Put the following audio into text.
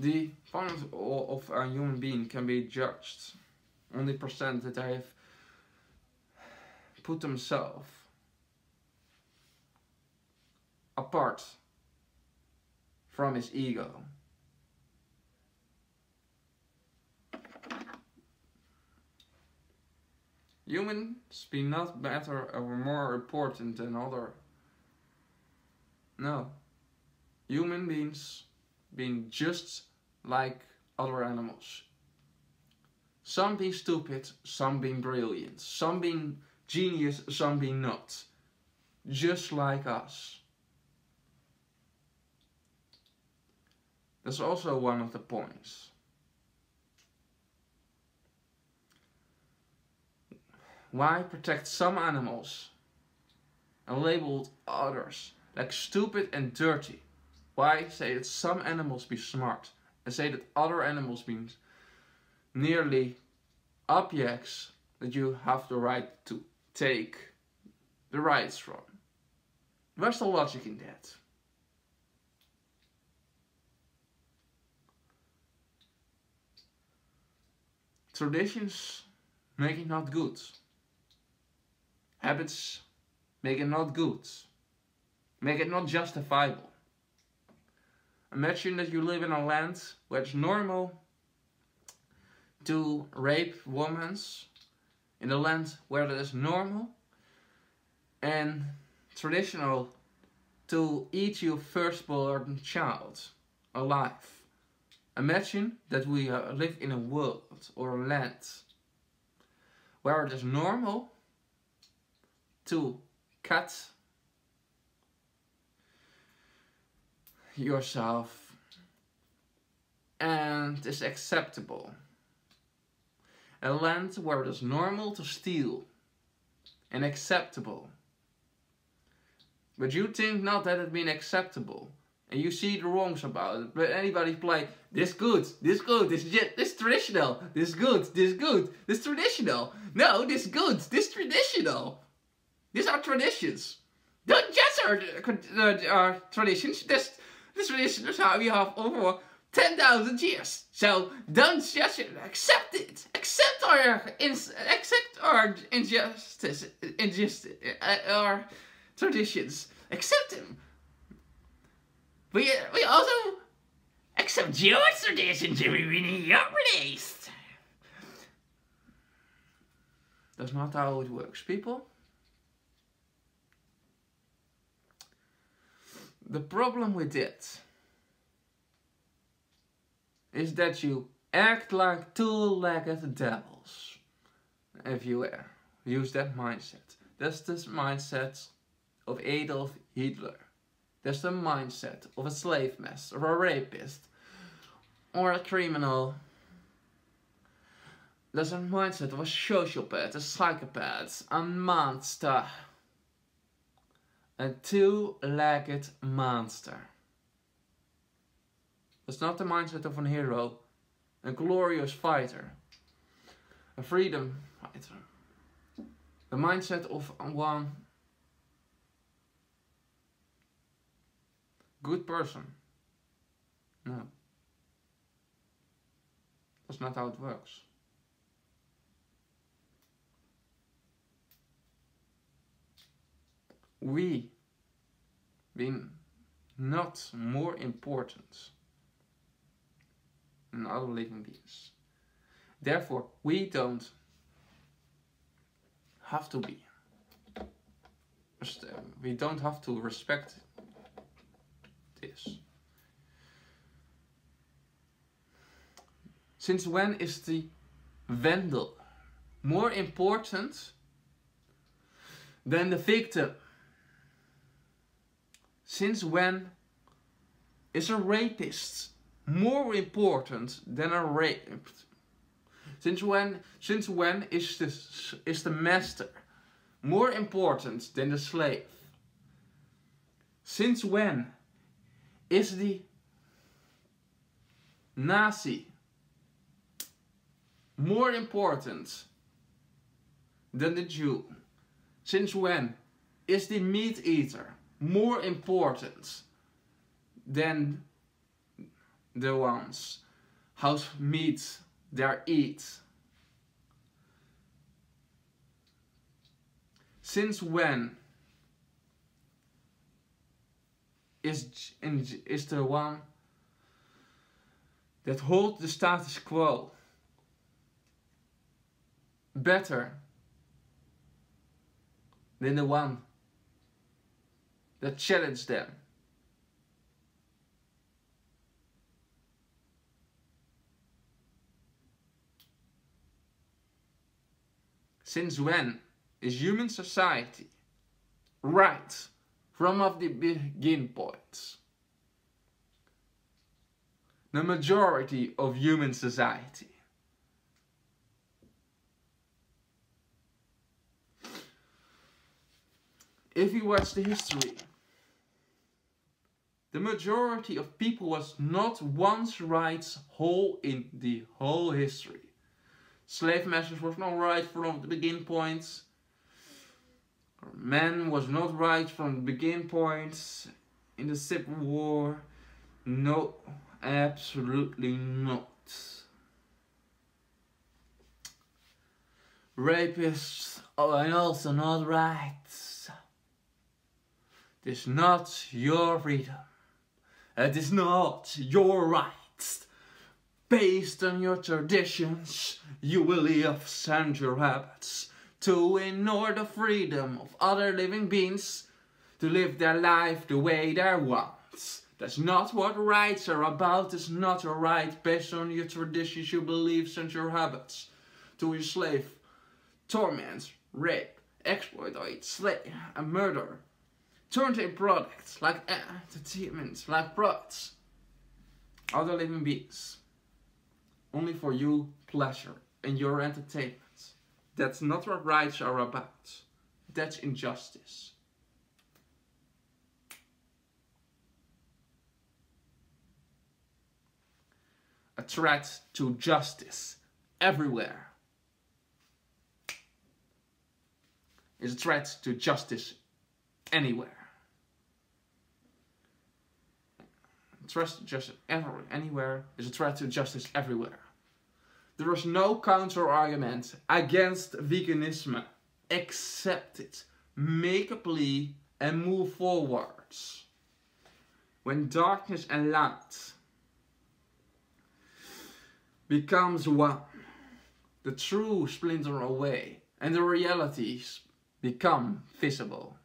The performance of a human being can be judged on the percent that I have put himself apart from his ego. Humans be not better or more important than other. No. Human beings being just like other animals. Some being stupid, some being brilliant, some being genius, some being not. Just like us. That's also one of the points. Why protect some animals and label others like stupid and dirty? Why say that some animals be smart and say that other animals be nearly objects that you have the right to take the rights from? Where's the logic in that? Traditions make it not good. Habits make it not good, make it not justifiable. Imagine that you live in a land where it's normal to rape women, in a land where it is normal and traditional to eat your firstborn child alive. Imagine that we live in a world or a land where it is normal to cut yourself and is acceptable. A land where it is normal to steal and acceptable. But you think not that it being acceptable and you see the wrongs about it, but anybody play this good, this traditional. These are traditions. Don't judge our traditions. This tradition is how we have over 10,000 years. So don't judge it. Accept it. Accept our injustice, our traditions. Accept them. We also accept your traditions and we need your release. That's not how it works, people. The problem with it is that you act like two-legged devils if you use that mindset. That's the mindset of Adolf Hitler. That's the mindset of a slave master or a rapist or a criminal. That's the mindset of a sociopath, a psychopath, a monster. A two-legged monster. That's not the mindset of a hero, a glorious fighter, a freedom fighter. The mindset of one good person. No. That's not how it works. We being not more important than other living beings. Therefore, we don't have to be. We don't have to respect this. Since when is the vandal more important than the victim? Since when is a rapist more important than a raped? Since when is the master more important than the slave? Since when is the Nazi more important than the Jew? Since when is the meat eater more important than the ones. House meat, their eat. Since when is the one that holds the status quo better than the one that challenges them? Since when is human society right from of the begin point? The majority of human society . If you watch the history, the majority of people was not once right whole in the whole history. Slave masters was not right from the begin point. Men was not right from the begin point. In the Civil War, no, absolutely not. Rapists are also not right. It is not your freedom. It is not your rights. Based on your traditions, you beliefs and your habits, to ignore the freedom of other living beings to live their life the way they want. That's not what rights are about. It's not a right based on your traditions, your beliefs and your habits, to enslave, torment, rape, exploit, slay and murder. Turned in products, like entertainment, like products, other living beings, only for your pleasure and your entertainment. That's not what rights are about. That's injustice. A threat to justice everywhere. It's a threat to justice anywhere. Threat to justice anywhere is a threat to justice everywhere. There is no counter argument against veganism. Accept it, make a plea, and move forwards. When darkness and light becomes one, the true splinter away, and the realities become visible.